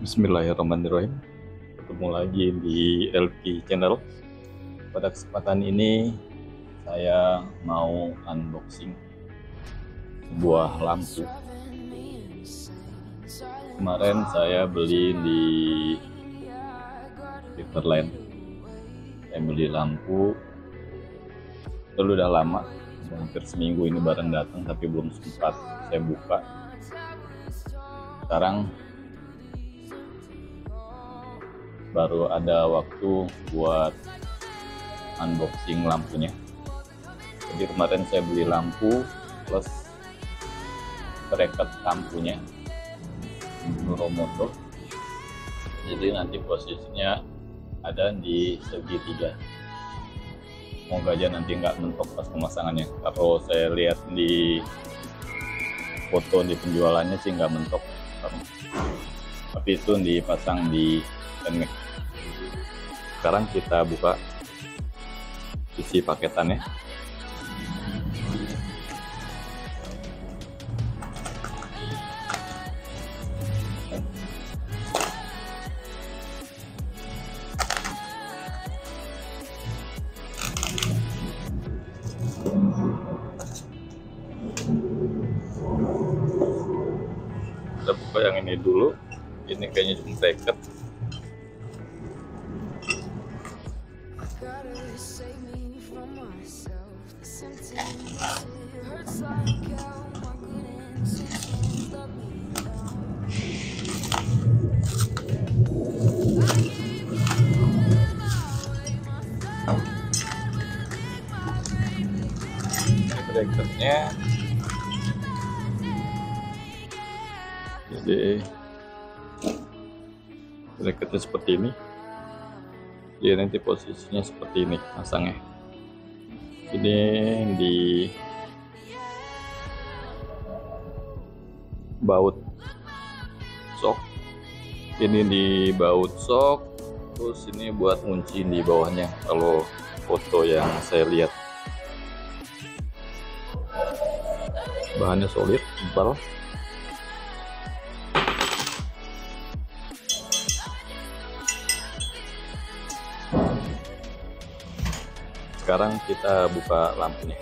Bismillahirrahmanirrahim. Ketemu lagi di LP Channel. Pada kesempatan ini saya mau unboxing sebuah lampu. Kemarin saya beli di Bikerland. Saya beli lampu. Itu udah lama, hampir seminggu ini barang datang tapi belum sempat saya buka. Sekarang baru ada waktu buat unboxing lampunya. Jadi kemarin saya beli lampu plus bracket lampunya Duromoto. Jadi nanti posisinya ada di segitiga. Semoga aja nanti nggak mentok pas pemasangannya. Kalau saya lihat di foto di penjualannya sih nggak mentok, tapi itu dipasang di NMAX. Sekarang kita buka isi paketannya. Kita buka yang ini dulu. Ini kayaknya cuma bracket. Bracketnya jadi bracketnya seperti ini. Dia nanti posisinya seperti ini pasangnya. Ini di baut sok, ini di baut sok, terus ini buat kunci di bawahnya. Kalau foto yang saya lihat bahannya solid, tebal. Sekarang kita buka lampunya.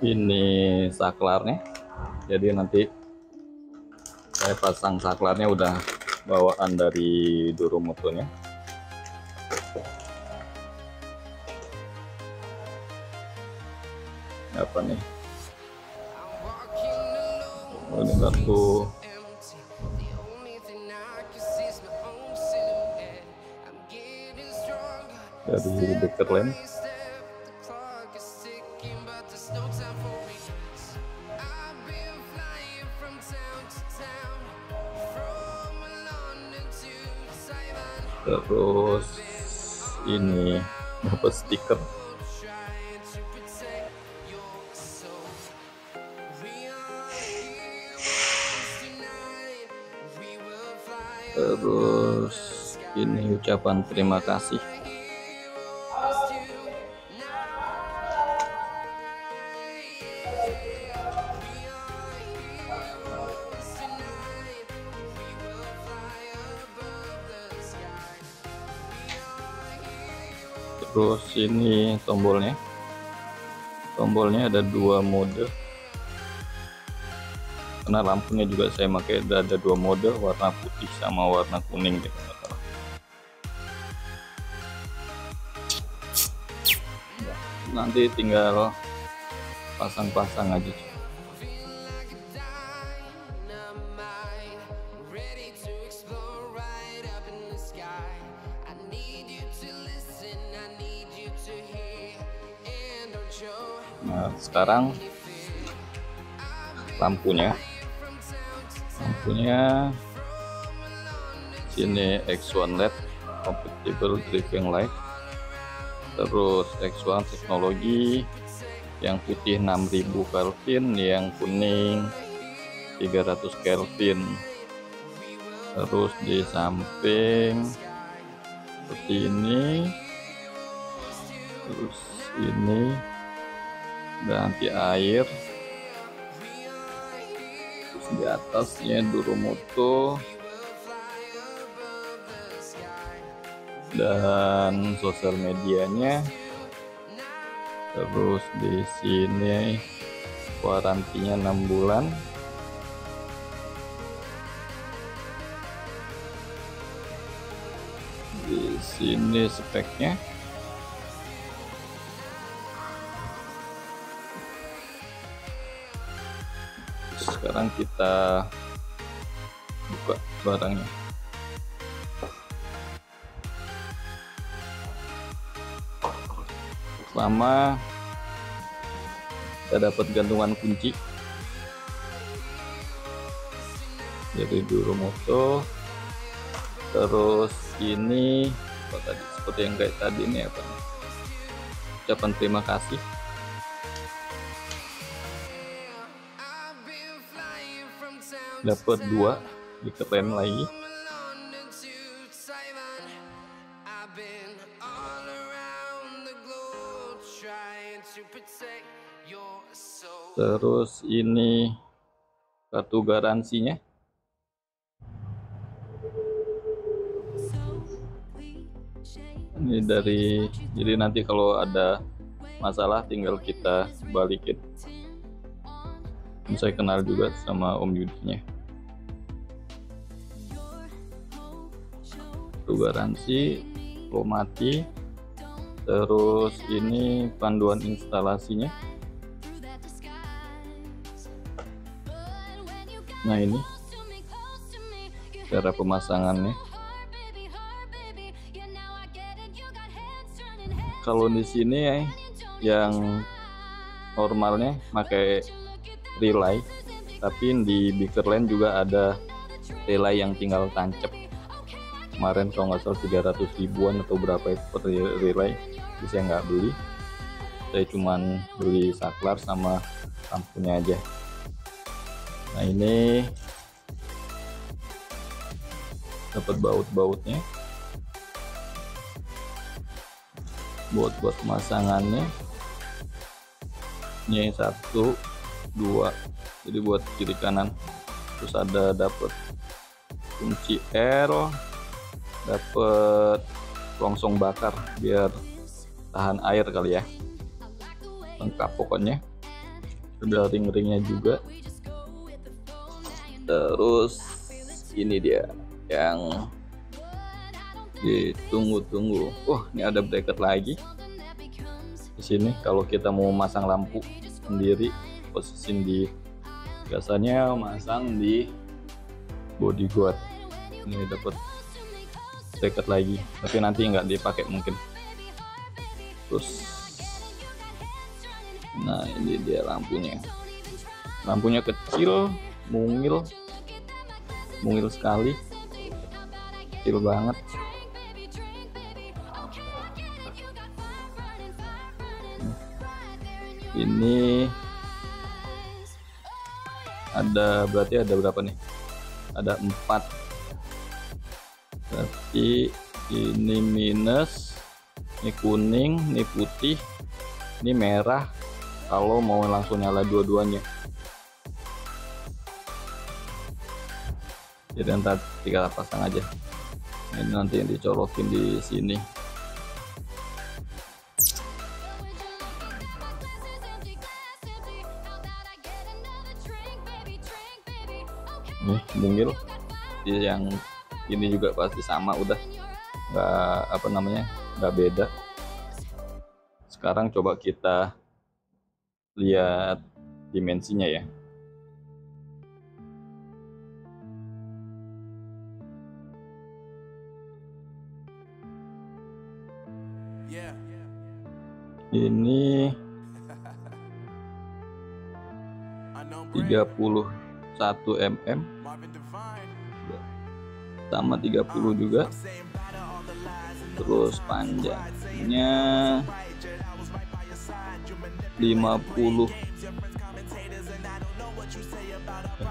Ini saklarnya, jadi nanti saya pasang saklarnya udah bawaan dari Duromotonya. Apa nih? Oh, ini satu. Dari Bikerland. Terus ini apa, stiker terus ini ucapan terima kasih. Terus ini tombolnya. Tombolnya ada dua mode. Karena lampunya juga saya pakai ada dua mode, warna putih sama warna kuning gitu. Nanti tinggal pasang-pasang aja. Nah, sekarang lampunya sini X1 LED compatible driving light, terus X1 teknologi, yang putih 6000 Kelvin, yang kuning 300 Kelvin. Terus di samping seperti ini, terus ini dan anti air, terus di atasnya Duromoto dan sosial medianya, terus di sini warantinya 6 bulan. Di sini speknya, sekarang kita buka barangnya. Pertama kita dapat gantungan kunci dari Duromoto. Terus ini tadi seperti yang kayak tadi ini apa? Ucapan terima kasih. Dapat 2 Bikerland lagi. Terus ini kartu garansinya. Ini dari, jadi nanti kalau ada masalah tinggal kita balikin. Saya kenal juga sama Om Yudinya. Itu garansi, lo mati. Terus ini panduan instalasinya. Nah ini cara pemasangannya. Kalau di sini yang normalnya pakai relay, tapi di Bikerland juga ada relay yang tinggal tancap. Kemarin kalau nggak salah 300 ribuan atau berapa itu per relay, jadi saya nggak beli. Saya cuman beli saklar sama lampunya aja. Nah ini dapat baut-bautnya. Buat pemasangannya ini 1, 2, jadi buat kiri kanan. Terus ada dapat kunci L, dapat longsong bakar biar tahan air kali ya, lengkap pokoknya. Ada ring-ringnya juga. Terus ini dia yang ditunggu-tunggu. Oh, ini ada bracket lagi di sini. Kalau kita mau masang lampu sendiri, posisi di biasanya masang di body guard. Ini dapat bracket lagi, tapi nanti nggak dipakai mungkin. Terus, nah ini dia lampunya. Lampunya kecil, mungil sekali, kecil banget. Ini ada, berarti ada berapa nih? Ada 4. Berarti ini minus, ini kuning, ini putih, ini merah kalau mau langsung nyala dua-duanya. Jadi ntar tinggal pasang aja. Ini nanti yang dicolokin di sini. Mungil yang ini juga pasti sama, udah nggak apa namanya, nggak beda. Sekarang coba kita lihat dimensinya ya. Ini 31 mm sama 30 juga. Terus panjangnya 50,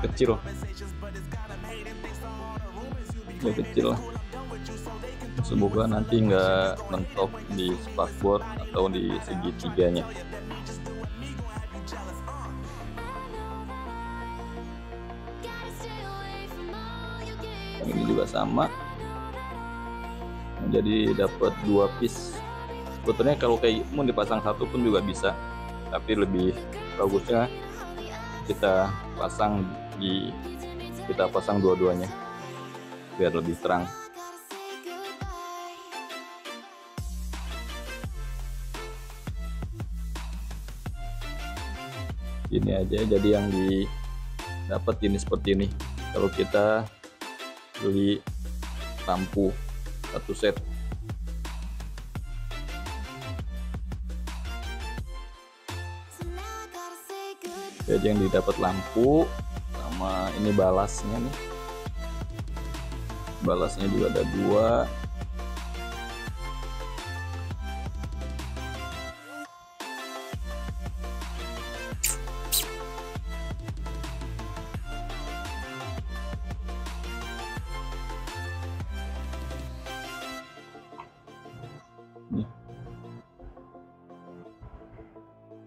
kecil lah. semoga nanti nggak mentok di spakboard atau di segitiganya. Ini juga sama, jadi dapat 2 piece. Sebetulnya kalau kayak mau dipasang satu pun juga bisa, tapi lebih bagusnya kita pasang dua-duanya biar lebih terang. Ini aja, jadi yang didapat ini seperti ini kalau kita beli lampu satu set. Jadi yang didapat lampu sama ini balasnya nih, balasnya juga ada 2.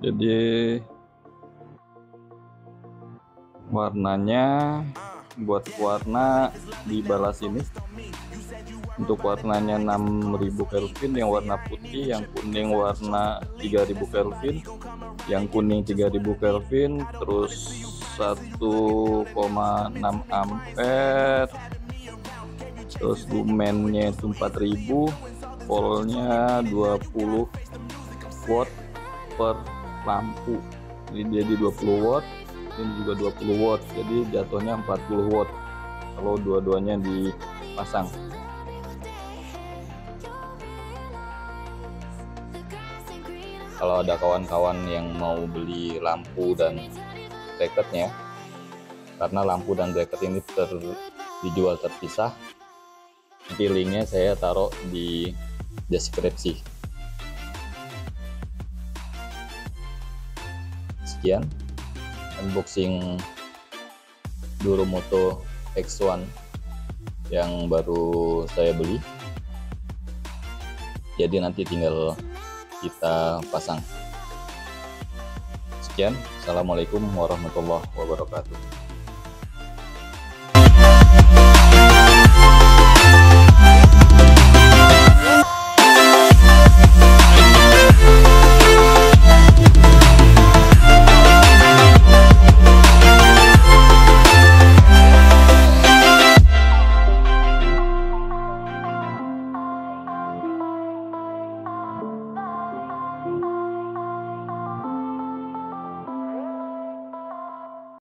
Jadi warnanya, buat warna dibalas ini untuk warnanya 6000 Kelvin, yang warna putih, yang kuning warna 3000 Kelvin, yang kuning 3000 Kelvin, terus 1,6 ampere, terus lumennya itu 4000, voltnya 20 watt per lampu, ini jadi 20 watt, ini juga 20 watt, jadi jatuhnya 40 watt kalau dua-duanya dipasang. Kalau ada kawan-kawan yang mau beli lampu dan bracketnya, karena lampu dan bracket ini dijual terpisah, nanti linknya saya taruh di deskripsi. Sekian unboxing Duromoto X1 yang baru saya beli, jadi nanti tinggal kita pasang. Sekian, assalamualaikum warahmatullahi wabarakatuh.